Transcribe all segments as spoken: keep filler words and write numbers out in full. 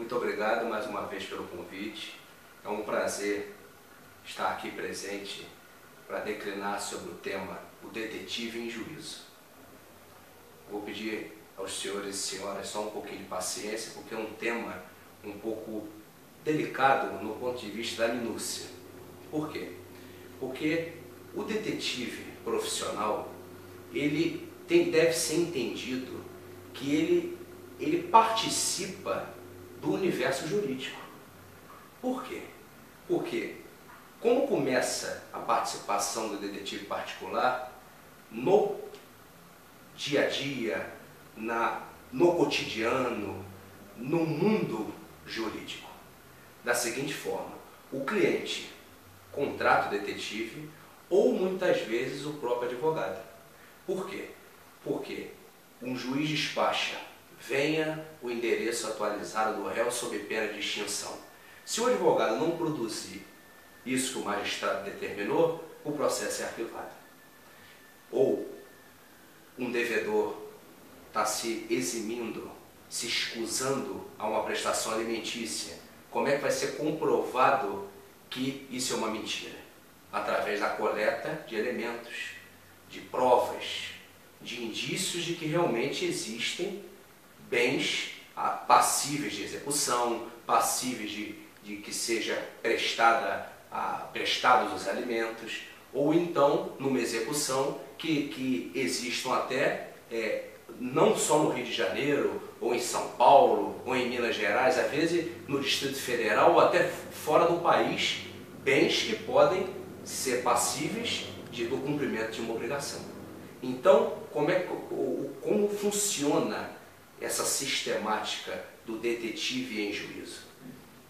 Muito obrigado mais uma vez pelo convite. É um prazer estar aqui presente para declinar sobre o tema O Detetive em Juízo. Vou pedir aos senhores e senhoras só um pouquinho de paciência, porque é um tema um pouco delicado no ponto de vista da minúcia. Por quê? Porque o detetive profissional, ele tem, deve ser entendido que ele, ele participa do universo jurídico. Por quê? Porque, como começa a participação do detetive particular no dia a dia, na, no cotidiano, no mundo jurídico? Da seguinte forma: o cliente contrata o detetive ou muitas vezes o próprio advogado. Por quê? Porque um juiz despacha: venha o endereço atualizado do réu sob pena de extinção. Se o advogado não produzir isso que o magistrado determinou, o processo é arquivado. Ou um devedor está se eximindo, se escusando a uma prestação alimentícia. Como é que vai ser comprovado que isso é uma mentira? Através da coleta de elementos, de provas, de indícios de que realmente existem bens passíveis de execução, passíveis de, de que seja prestada a, prestados os alimentos, ou então, numa execução, que, que existam até, é, não só no Rio de Janeiro, ou em São Paulo, ou em Minas Gerais, às vezes no Distrito Federal, ou até fora do país, bens que podem ser passíveis de, do cumprimento de uma obrigação. Então, como, é, como funciona essa sistemática do detetive em juízo?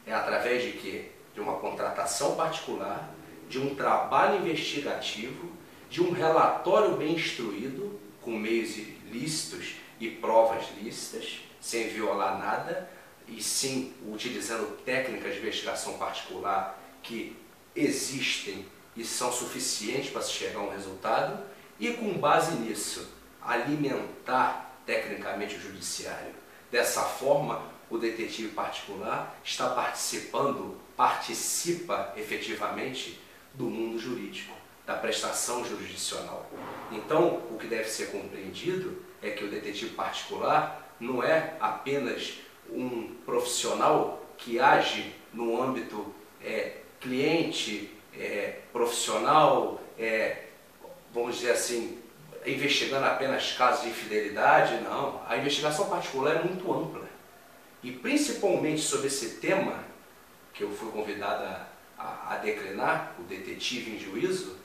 É através de quê? De uma contratação particular, de um trabalho investigativo, de um relatório bem instruído, com meios lícitos e provas lícitas, sem violar nada, e sim utilizando técnicas de investigação particular que existem e são suficientes para se chegar a um resultado, e com base nisso, alimentar tecnicamente o judiciário. Dessa forma, o detetive particular está participando, participa efetivamente do mundo jurídico, da prestação jurisdicional. Então, o que deve ser compreendido é que o detetive particular não é apenas um profissional que age no âmbito é, cliente, é, profissional, é, vamos dizer assim, investigando apenas casos de infidelidade. Não. A investigação particular é muito ampla. E principalmente sobre esse tema, que eu fui convidado a, a, a declinar, o detetive em juízo,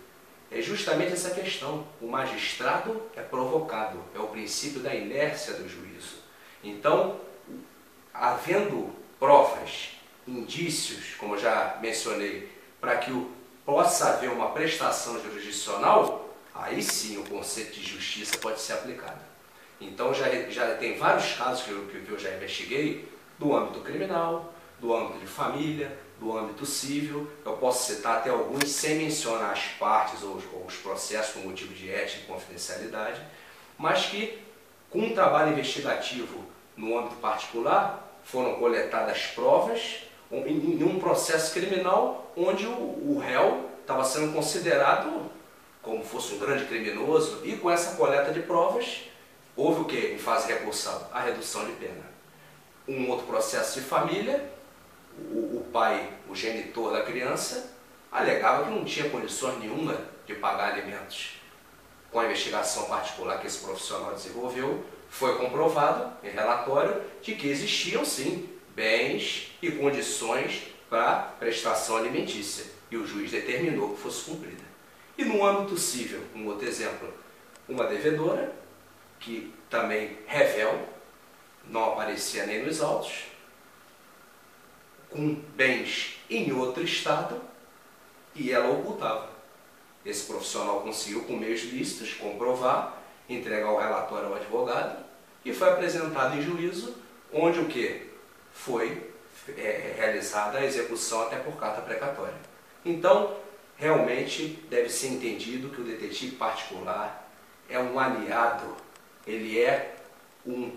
é justamente essa questão. O magistrado é provocado, é o princípio da inércia do juízo. Então, havendo provas, indícios, como eu já mencionei, para que o, possa haver uma prestação jurisdicional, aí sim o conceito de justiça pode ser aplicado. Então, já, já tem vários casos que eu, que eu já investiguei, do âmbito criminal, do âmbito de família, do âmbito civil. Eu posso citar até alguns sem mencionar as partes ou os, ou os processos por motivo de ética e confidencialidade, mas que, com um trabalho investigativo no âmbito particular, foram coletadas provas em um processo criminal onde o réu estava sendo considerado como fosse um grande criminoso, e com essa coleta de provas houve o que em fase recursal? A redução de pena. Um outro processo de família, o pai, o genitor da criança, alegava que não tinha condições nenhuma de pagar alimentos. Com a investigação particular que esse profissional desenvolveu, foi comprovado em relatório de que existiam sim bens e condições para prestação alimentícia, e o juiz determinou que fosse cumprida. E no âmbito civil, um outro exemplo, uma devedora que também revel, não aparecia nem nos autos, com bens em outro estado, e ela ocultava. Esse profissional conseguiu, com meios lícitos, comprovar, entregar o relatório ao advogado, e foi apresentado em juízo, onde o que? Foi é, realizada a execução até por carta precatória. Então, realmente deve ser entendido que o detetive particular é um aliado, ele é um,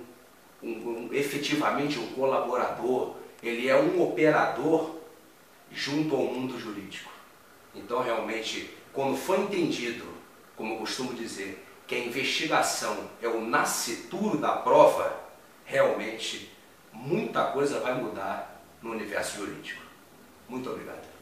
um, um, efetivamente um colaborador, ele é um operador junto ao mundo jurídico. Então, realmente, quando foi entendido, como eu costumo dizer, que a investigação é o nascituro da prova, realmente muita coisa vai mudar no universo jurídico. Muito obrigado.